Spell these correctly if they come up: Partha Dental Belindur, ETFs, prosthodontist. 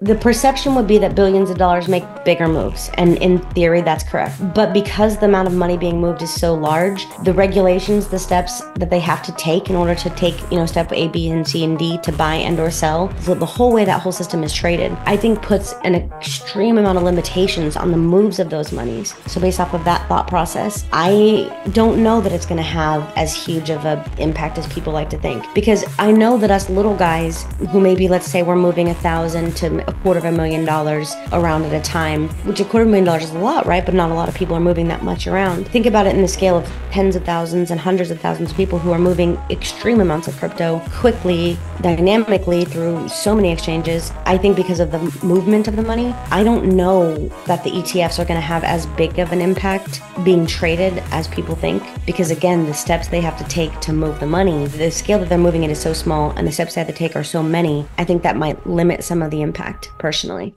The perception would be that billions of dollars make bigger moves, and in theory that's correct. But because the amount of money being moved is so large, the regulations, the steps that they have to take in order to take, step A, B, and C, and D to buy and or sell, so the whole way that whole system is traded, I think puts an extreme amount of limitations on the moves of those monies. So based off of that thought process, I don't know that it's going to have as huge of an impact as people like to think. Because I know that us little guys who maybe, let's say we're moving $1,000 to $250,000 around at a time, which $250,000 is a lot, right? But not a lot of people are moving that much around. Think about it in the scale of tens of thousands and hundreds of thousands of people who are moving extreme amounts of crypto quickly, dynamically through so many exchanges. I think because of the movement of the money, I don't know that the ETFs are going to have as big of an impact being traded as people think, because again, the steps they have to take to move the money, the scale that they're moving it is so small and the steps they have to take are so many. I think that might limit some of the impact, personally.